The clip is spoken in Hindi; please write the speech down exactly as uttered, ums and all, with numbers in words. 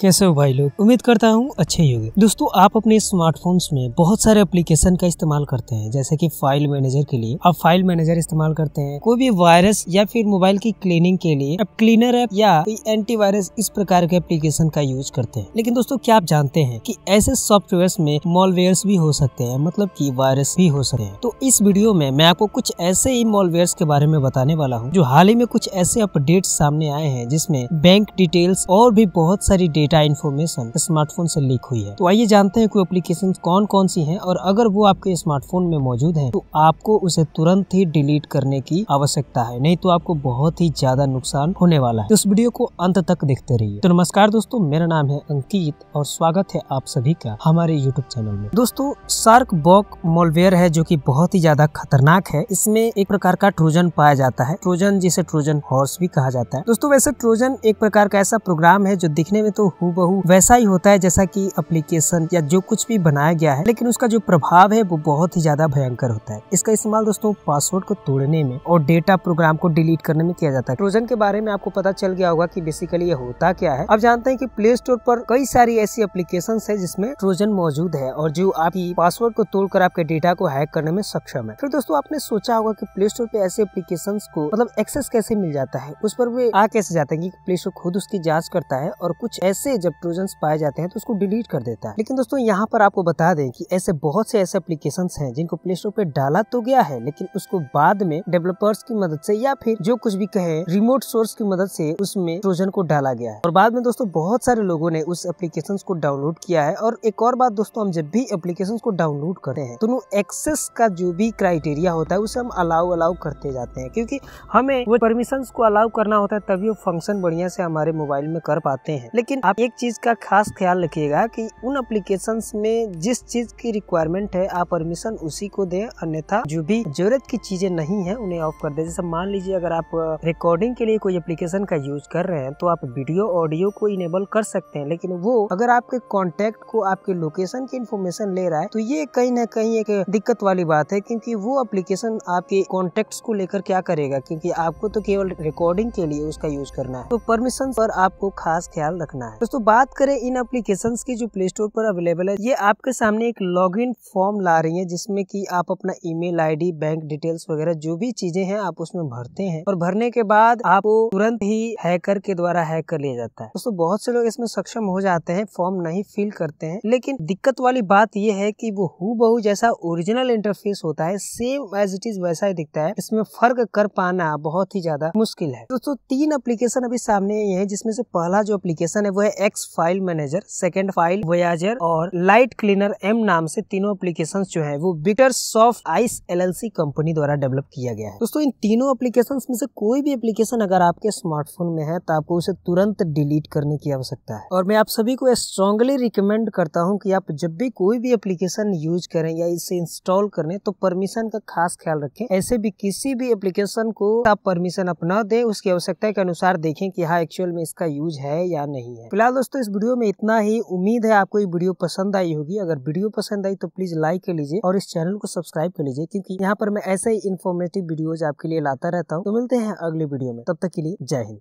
कैसे हो भाई लोग, उम्मीद करता हूँ अच्छे ही होंगे। दोस्तों, आप अपने स्मार्टफोन्स में बहुत सारे एप्लीकेशन का इस्तेमाल करते हैं, जैसे कि फाइल मैनेजर के लिए आप फाइल मैनेजर इस्तेमाल करते हैं, कोई भी वायरस या फिर मोबाइल की क्लीनिंग के लिए आप क्लीनर ऐप या एंटीवायरस इस प्रकार के एप्लीकेशन का यूज करते हैं। लेकिन दोस्तों, क्या आप जानते हैं कि ऐसे सॉफ्टवेयर में मॉलवेयर्स भी हो सकते हैं, मतलब की वायरस भी हो सकते हैं। तो इस वीडियो में मैं आपको कुछ ऐसे ही मॉलवेयर्स के बारे में बताने वाला हूँ जो हाल ही में कुछ ऐसे अपडेट सामने आए हैं जिसमें बैंक डिटेल्स और भी बहुत सारी डेटा इन्फॉर्मेशन स्मार्टफोन से लीक हुई है। तो आइए जानते हैं कोई एप्लीकेशन कौन कौन सी हैं और अगर वो आपके स्मार्टफोन में मौजूद है तो आपको उसे तुरंत ही डिलीट करने की आवश्यकता है, नहीं तो आपको बहुत ही ज्यादा नुकसान होने वाला है। तो इस वीडियो को अंत तक देखते रहिए। तो नमस्कार दोस्तों, मेरा नाम है अंकित और स्वागत है आप सभी का हमारे यूट्यूब चैनल में। दोस्तों, सार्क बॉक्स मॉलवेयर है जो की बहुत ही ज्यादा खतरनाक है। इसमें एक प्रकार का ट्रोजन पाया जाता है, ट्रोजन जिसे ट्रोजन हॉर्स भी कहा जाता है। दोस्तों, वैसे ट्रोजन एक प्रकार का ऐसा प्रोग्राम है जो दिखने में तो हूबहू वैसा ही होता है जैसा कि एप्लीकेशन या जो कुछ भी बनाया गया है, लेकिन उसका जो प्रभाव है वो बहुत ही ज्यादा भयंकर होता है। इसका इस्तेमाल दोस्तों पासवर्ड को तोड़ने में और डेटा प्रोग्राम को डिलीट करने में किया जाता है। ट्रोजन के बारे में आपको पता चल गया होगा कि बेसिकली ये होता क्या है। आप जानते हैं कि प्ले स्टोर पर कई सारी ऐसी एप्लीकेशन है जिसमें ट्रोजन मौजूद है और जो आपकी पासवर्ड को तोड़कर आपके डेटा को हैक करने में सक्षम है। फिर दोस्तों, आपने सोचा होगा कि प्ले स्टोर पे ऐसे एप्लीकेशन को मतलब एक्सेस कैसे मिल जाता है, उस पर वे आ कैसे जाते हैं। प्ले स्टोर खुद उसकी जाँच करता है और कुछ ऐसे जब ट्रोजन पाए जाते हैं तो उसको डिलीट कर देता है। लेकिन दोस्तों, यहाँ पर आपको बता दें कि ऐसे बहुत से ऐसे एप्लीकेशन हैं जिनको प्ले स्टोर पे डाला तो गया है, लेकिन उसको बाद में डेवलपर्स की मदद से या फिर जो कुछ भी कहे रिमोट सोर्स की मदद से उसमें ट्रोजन को डाला गया है और बाद में दोस्तों बहुत सारे लोगों ने उस एप्लीकेशन को डाउनलोड किया है। और एक और बात दोस्तों, हम जब भी एप्लीकेशन को डाउनलोड करते हैं तो एक्सेस का जो भी क्राइटेरिया होता है उसे हम अलाउ अलाउ करते जाते हैं, क्योंकि हमें वो परमिशन को अलाउ करना होता है, तभी वो फंक्शन बढ़िया से हमारे मोबाइल में कर पाते हैं। लेकिन आप एक चीज का खास ख्याल रखिएगा कि उन एप्लीकेशंस में जिस चीज की रिक्वायरमेंट है आप परमिशन उसी को दें, अन्यथा जो भी जरूरत की चीजें नहीं है उन्हें ऑफ कर दें। जैसे मान लीजिए अगर आप रिकॉर्डिंग के लिए कोई एप्लीकेशन का यूज कर रहे हैं तो आप वीडियो ऑडियो को इनेबल कर सकते हैं, लेकिन वो अगर आपके कॉन्टेक्ट को आपके लोकेशन की इन्फॉर्मेशन ले रहा है तो ये कहीं ना कहीं एक दिक्कत वाली बात है, क्योंकि वो एप्लीकेशन आपके कॉन्टेक्ट को लेकर क्या करेगा, क्योंकि आपको तो केवल रिकॉर्डिंग के लिए उसका यूज करना है। तो परमिशन पर आपको खास ख्याल रखना है। दोस्तों, बात करें इन एप्लीकेशंस की जो प्ले स्टोर पर अवेलेबल है, ये आपके सामने एक लॉगिन फॉर्म ला रही है जिसमें कि आप अपना ईमेल आईडी, बैंक डिटेल्स वगैरह जो भी चीजें हैं आप उसमें भरते हैं और भरने के बाद आपको तुरंत ही हैकर के द्वारा हैक कर लिया जाता है। दोस्तों, बहुत से लोग इसमें सक्षम हो जाते हैं, फॉर्म नहीं फिल करते हैं, लेकिन दिक्कत वाली बात यह है की वो हूबहू जैसा ओरिजिनल इंटरफेस होता है, सेम एज इट इज वैसा ही दिखता है, इसमें फर्क कर पाना बहुत ही ज्यादा मुश्किल है। दोस्तों, तीन एप्लीकेशन अभी सामने ये है जिसमें से पहला जो एप्लीकेशन है वो है X file manager, second file voyager और लाइट क्लीनर एम नाम से तीनों एप्लीकेशंस जो है वो bitter soft ice L L C company द्वारा डेवलप किया गया है। दोस्तों, इन तीनों एप्लीकेशंस में से कोई भी एप्लीकेशन अगर आपके स्मार्टफोन में है तो आपको उसे तुरंत डिलीट करने की आवश्यकता है। और मैं आप सभी को स्ट्रांगली रिकमेंड करता हूँ की आप जब भी कोई भी एप्लीकेशन यूज करें या इसे इंस्टॉल करें तो परमिशन का खास ख्याल रखें। ऐसे भी किसी भी एप्लीकेशन को आप परमिशन अपना दें, उसकी आवश्यकता के अनुसार देखें कि हाँ एक्चुअल में इसका यूज है या नहीं है। फिलहाल दोस्तों, इस वीडियो में इतना ही। उम्मीद है आपको ये वीडियो पसंद आई होगी। अगर वीडियो पसंद आई तो प्लीज लाइक कर लीजिए और इस चैनल को सब्सक्राइब कर लीजिए, क्योंकि यहाँ पर मैं ऐसे ही इन्फॉर्मेटिव वीडियोज आपके लिए लाता रहता हूँ। तो मिलते हैं अगले वीडियो में, तब तक के लिए जय हिंद।